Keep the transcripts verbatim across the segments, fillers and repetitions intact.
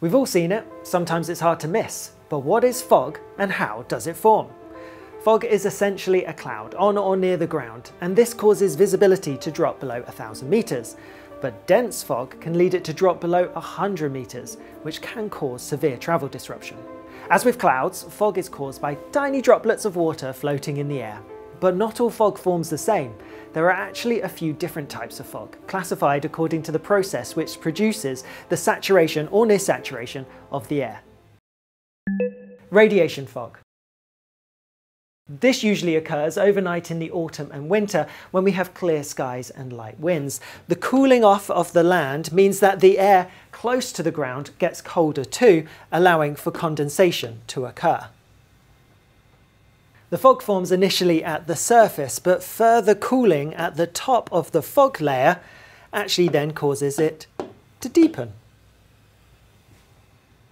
We've all seen it, sometimes it's hard to miss, but what is fog and how does it form? Fog is essentially a cloud on or near the ground, and this causes visibility to drop below one thousand metres, but dense fog can lead it to drop below one hundred metres, which can cause severe travel disruption. As with clouds, fog is caused by tiny droplets of water floating in the air. But not all fog forms the same. There are actually a few different types of fog, classified according to the process which produces the saturation or near saturation of the air. Radiation fog. This usually occurs overnight in the autumn and winter when we have clear skies and light winds. The cooling off of the land means that the air close to the ground gets colder too, allowing for condensation to occur. The fog forms initially at the surface, but further cooling at the top of the fog layer actually then causes it to deepen.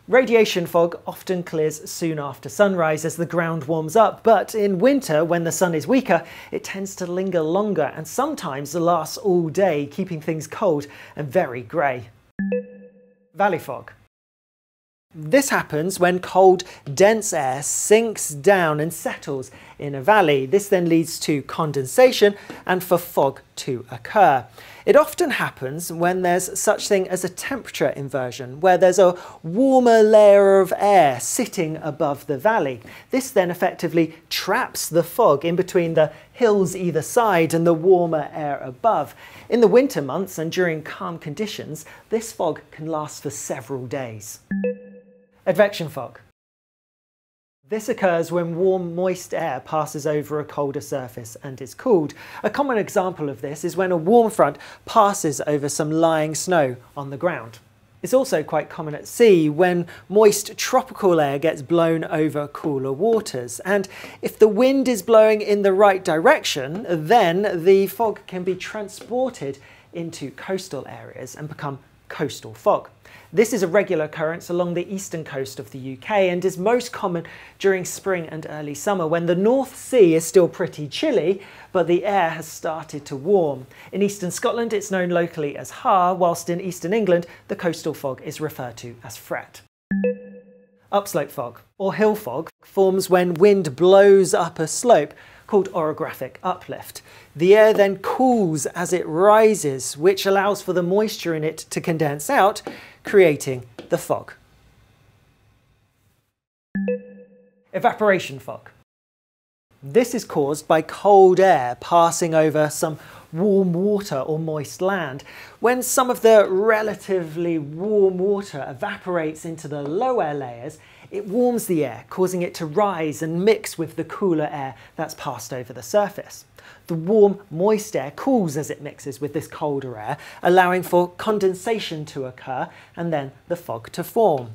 Radiation fog often clears soon after sunrise as the ground warms up, but in winter, when the sun is weaker, it tends to linger longer and sometimes lasts all day, keeping things cold and very grey. Valley fog. This happens when cold, dense air sinks down and settles in a valley. This then leads to condensation and for fog to occur. It often happens when there's such thing as a temperature inversion, where there's a warmer layer of air sitting above the valley. This then effectively traps the fog in between the hills either side and the warmer air above. In the winter months and during calm conditions, this fog can last for several days. Advection fog. This occurs when warm, moist air passes over a colder surface and is cooled. A common example of this is when a warm front passes over some lying snow on the ground. It's also quite common at sea when moist tropical air gets blown over cooler waters. And if the wind is blowing in the right direction, then the fog can be transported into coastal areas and become coastal fog. This is a regular occurrence along the eastern coast of the U K and is most common during spring and early summer when the North Sea is still pretty chilly but the air has started to warm. In eastern Scotland it's known locally as Haar, whilst in eastern England the coastal fog is referred to as fret. Upslope fog, or hill fog, forms when wind blows up a slope called orographic uplift. The air then cools as it rises, which allows for the moisture in it to condense out, creating the fog. Evaporation fog. This is caused by cold air passing over some warm water or moist land. When some of the relatively warm water evaporates into the lower layers, it warms the air, causing it to rise and mix with the cooler air that's passed over the surface. The warm, moist air cools as it mixes with this colder air, allowing for condensation to occur and then the fog to form.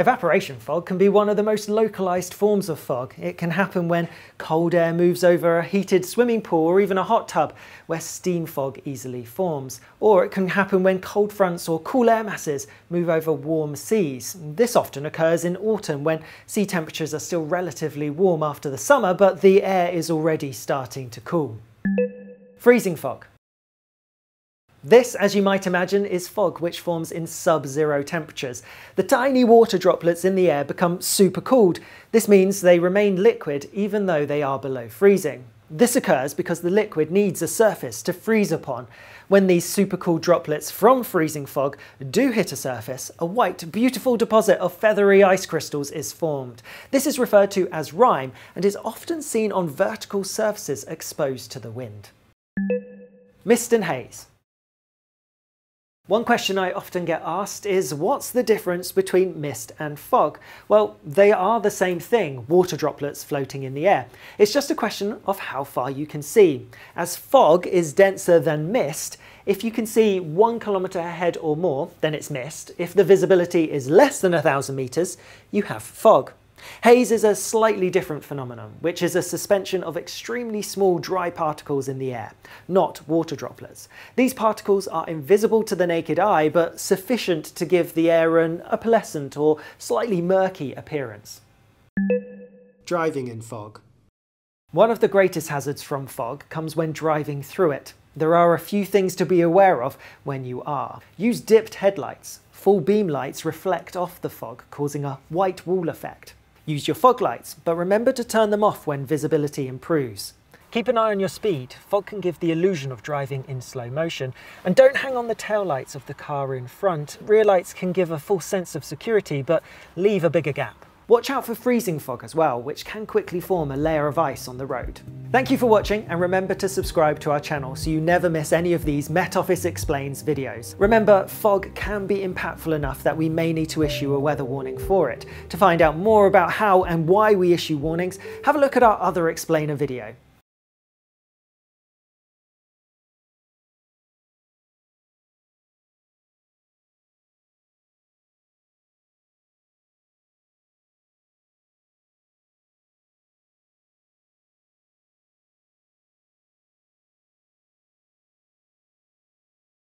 Evaporation fog can be one of the most localised forms of fog. It can happen when cold air moves over a heated swimming pool or even a hot tub, where steam fog easily forms. Or it can happen when cold fronts or cool air masses move over warm seas. This often occurs in autumn when sea temperatures are still relatively warm after the summer, but the air is already starting to cool. Freezing fog. This, as you might imagine, is fog which forms in sub-zero temperatures. The tiny water droplets in the air become supercooled. This means they remain liquid even though they are below freezing. This occurs because the liquid needs a surface to freeze upon. When these supercooled droplets from freezing fog do hit a surface, a white, beautiful deposit of feathery ice crystals is formed. This is referred to as rime and is often seen on vertical surfaces exposed to the wind. Mist and haze. One question I often get asked is, what's the difference between mist and fog? Well, they are the same thing, water droplets floating in the air. It's just a question of how far you can see. As fog is denser than mist, if you can see one kilometre ahead or more, then it's mist. If the visibility is less than one thousand metres, you have fog. Haze is a slightly different phenomenon, which is a suspension of extremely small dry particles in the air, not water droplets. These particles are invisible to the naked eye, but sufficient to give the air an opalescent or slightly murky appearance. Driving in fog. One of the greatest hazards from fog comes when driving through it. There are a few things to be aware of when you are. Use dipped headlights. Full beam lights reflect off the fog, causing a white wall effect. Use your fog lights, but remember to turn them off when visibility improves. Keep an eye on your speed. Fog can give the illusion of driving in slow motion. And don't hang on the taillights of the car in front. Rear lights can give a false sense of security, but leave a bigger gap. Watch out for freezing fog as well, which can quickly form a layer of ice on the road. Thank you for watching, and remember to subscribe to our channel so you never miss any of these Met Office Explains videos. Remember, fog can be impactful enough that we may need to issue a weather warning for it. To find out more about how and why we issue warnings, have a look at our other explainer video.